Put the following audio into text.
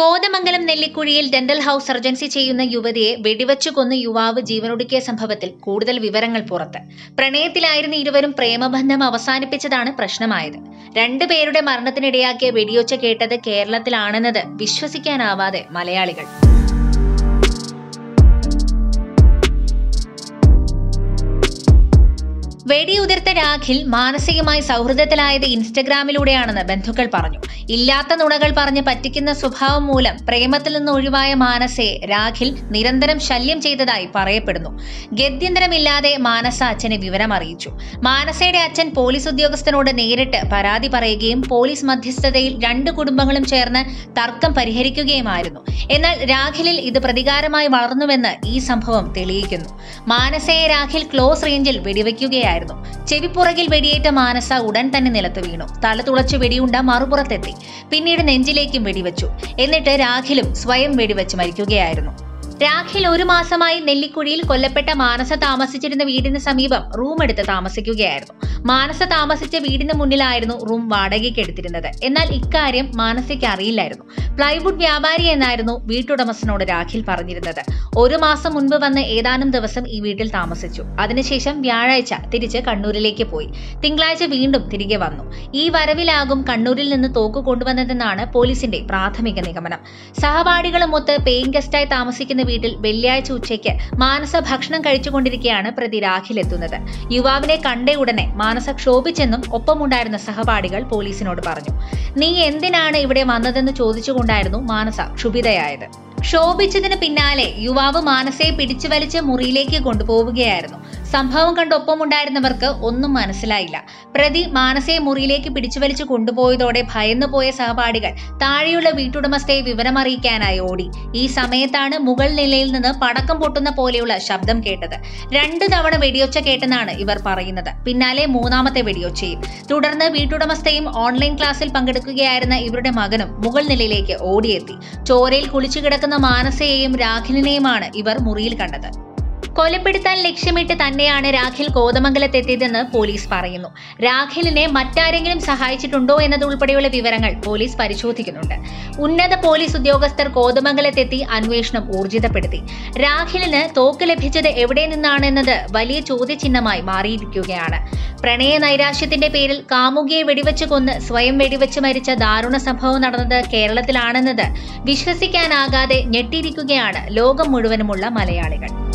കോതമംഗലം നെല്ലിക്കുഴിയിൽ dental house surgency ചെയ്യുന്ന യുവതിയെ വെടിവച്ചു കൊന്ന യുവാവ് ജീവനൊടുക്കിയ സംഭവത്തിൽ കൂടുതൽ വിവരങ്ങൾ പുറത്ത്. പ്രണയത്തിലായിരുന്ന ഇരുവരും പ്രേമബന്ധം അവസാനിപ്പിച്ചതാണ് പ്രശ്നമായത്. രണ്ടുപേരുടെ മരണത്തിനിടയാക്കിയ വെടിയൊച്ച കേട്ടത് കേരളത്തിലാണെന്നത് വിശ്വസിക്കാനാവാതെ മലയാളികൾ. വെടിയുതിർത്ത രാഖിൽ മാനസികമായി സൗഹൃദത്തിലായത് ഇൻസ്റ്റഗ്രാമിലൂടെയാണെന്ന് ബന്ധുക്കൾ പറഞ്ഞു. ഇല്ലാത്ത നുണകൾ പറഞ്ഞ് പറ്റിക്കുന്ന സ്വഭാവം മൂലം പ്രേമത്തിൽ നിന്ന് ഒഴിവായ മാനസയെ രാഖിൽ നിരന്തരം ശല്യം ചെയ്തതായി പറയപ്പെടുന്നു. ഗത്യന്തരമില്ലാതെ മാനസ അച്ഛനെ വിവരം അറിയിച്ചു. മാനസയുടെ അച്ഛൻ പോലീസ് ഉദ്യോഗസ്ഥനോട് നേരിട്ട് പരാതി പറയുകയും പോലീസ് മധ്യസ്ഥതയിൽ രണ്ട് കുടുംബങ്ങളും ചേർന്ന് തർക്കം പരിഹരിക്കുകയുമായിരുന്നു. എന്നാൽ രാഖിലിൽ ഇത് പ്രതികാരമായി വളർന്നുവെന്ന് ഈ സംഭവം തെളിയിക്കുന്നു. മാനസയെ രാഖിൽ ക്ലോസ് റേഞ്ചിൽ വെടിവെക്കുകയായിരുന്നു. ചെവിപ്പുറകിൽ വെടിയേറ്റ മാനസ ഉടൻ തന്നെ നിലത്ത് വീണു. തല തുളച്ച് വെടിയുണ്ട മറുപുറത്തെത്തി. പിന്നീട് നെഞ്ചിലേക്കും വെടിവെച്ചു. എന്നിട്ട് രാഖിലും സ്വയം വെടിവെച്ച് മരിക്കുകയായിരുന്നു. രാഖിൽ 1 മാസമായി നെല്ലിക്കുഴിയിൽ കൊല്ലപ്പെട്ട മാനസ താമസിച്ചിരുന്ന വീടിന് സമീപം റൂം എടുത്ത് താമസിക്കുകയായിരുന്നു. മാനസ താമസിച്ച വീടിന് മുന്നിലായിരുന്നു റൂം വാടകയ്ക്ക് എടുത്തിരുന്നത്. എന്നാൽ ഇക്കാര്യം മാനസയ്ക്ക് അറിയില്ലായിരുന്നു. പ്ലൈവുഡ് വ്യാപാരി എന്നായിരുന്നു വീട്ടുടമസ്ഥനോട് രാഖിൽ പറഞ്ഞിരുന്നത്. 1 മാസം മുൻപ് വന്ന് ഏതാനും ദിവസം ഈ വീട്ടിൽ താമസിച്ചു. അതിനുശേഷം വ്യാഴാഴ്ച തിരിച്ച് കണ്ണൂരിലേക്ക് പോയി. തിങ്കളാഴ്ച വീണ്ടും തിരികെ വന്നു. ഈ വരവിലാകും കണ്ണൂരിൽ നിന്ന് തോക്ക് കൊണ്ടുവന്നതെന്നാണ് പോലീസിന്റെ പ്രാഥമിക നിഗമനം. സഹപാഠികളുമൊത്ത് പേയിങ് ഗസ്റ്റായി താമസിക്കുന്ന വീട്ടിൽ വെള്ളിയാഴ്ച ഉച്ചയ്ക്ക് മാനസ ഭക്ഷണം കഴിച്ചുകൊണ്ടിരിക്കെയാണ് പ്രതി രാഖിൽ എത്തുന്നത്. യുവാവിനെ കണ്ട ഉടനെ മാനസ ക്ഷോഭിച്ചെന്നും ഒപ്പമുണ്ടായിരുന്ന സഹപാഠികൾ പോലീസിനോട് പറഞ്ഞു. "നീ എന്തിനാണ് ഇവിടെ വന്നതെന്ന് ചോദിച്ചുകൊണ്ടായിരുന്നു മാനസ ക്ഷുഭിതയായത്." ക്ഷോഭിച്ചതിന് പിന്നാലെ യുവാവ് മാനസയെ പിടിച്ചു വലിച്ച് മുറിയിലേക്ക് കൊണ്ടുപോവുകയായിരുന്നു. സംഭവം കണ്ടൊപ്പമുണ്ടായിരുന്നവർക്ക് ഒന്നും മനസ്സിലായില്ല. പ്രതി മാനസയെ മുറിയിലേക്ക് പിടിച്ചുവലിച്ചു കൊണ്ടുപോയതോടെ ഭയന്നുപോയ സഹപാഠികൾ താഴെയുള്ള വീട്ടുടമസ്ഥയെ വിവരമറിയിക്കാനായി ഓടി. ഈ സമയത്താണ് മുകൾ നിലയിൽ നിന്ന് പടക്കം പൊട്ടുന്ന പോലെയുള്ള ശബ്ദം കേട്ടത്. 2 തവണ വെടിയൊച്ച കേട്ടെന്നാണ് ഇവർ പറയുന്നത്. പിന്നാലെ 3ാമത്തെ വെടിയൊച്ചയും. തുടർന്ന് വീട്ടുടമസ്ഥയും ഓൺലൈൻ ക്ലാസ്സിൽ പങ്കെടുക്കുകയായിരുന്ന ഇവരുടെ മകനും മുകൾ നിലയിലേക്ക് ഓടിയെത്തി. ചോരയിൽ കുളിച്ചു കിടക്കുന്ന മാനസയെയും രാഖിലിനെയുമാണ് ഇവർ മുറിയിൽ കണ്ടത്. കൊലപ്പെടുത്താൻ ലക്ഷ്യമിട്ട് തന്നെയാണ് രാഖിൽ കോതമംഗലത്തെത്തിയതെന്ന് പോലീസ് പറയുന്നു. രാഖിലിനെ മറ്റാരെങ്കിലും സഹായിച്ചിട്ടുണ്ടോ എന്നതുൾപ്പെടെയുള്ള വിവരങ്ങൾ പോലീസ് പരിശോധിക്കുന്നുണ്ട്. ഉന്നത പോലീസ് ഉദ്യോഗസ്ഥർ കോതമംഗലത്തെത്തി അന്വേഷണം ഊർജിതപ്പെടുത്തി. രാഖിലിന് തോക്ക് ലഭിച്ചത് എവിടെ നിന്നാണെന്നത് വലിയ ചോദ്യചിഹ്നമായി മാറിയിരിക്കുകയാണ്. പ്രണയ നൈരാശ്യത്തിന്റെ പേരിൽ കാമുകിയെ വെടിവെച്ച് കൊന്ന് സ്വയം വെടിവെച്ച് മരിച്ച ദാരുണ സംഭവം നടന്നത് കേരളത്തിലാണെന്നത് വിശ്വസിക്കാനാകാതെ ഞെട്ടിയിരിക്കുകയാണ് ലോകം മുഴുവനുമുള്ള മലയാളികൾ.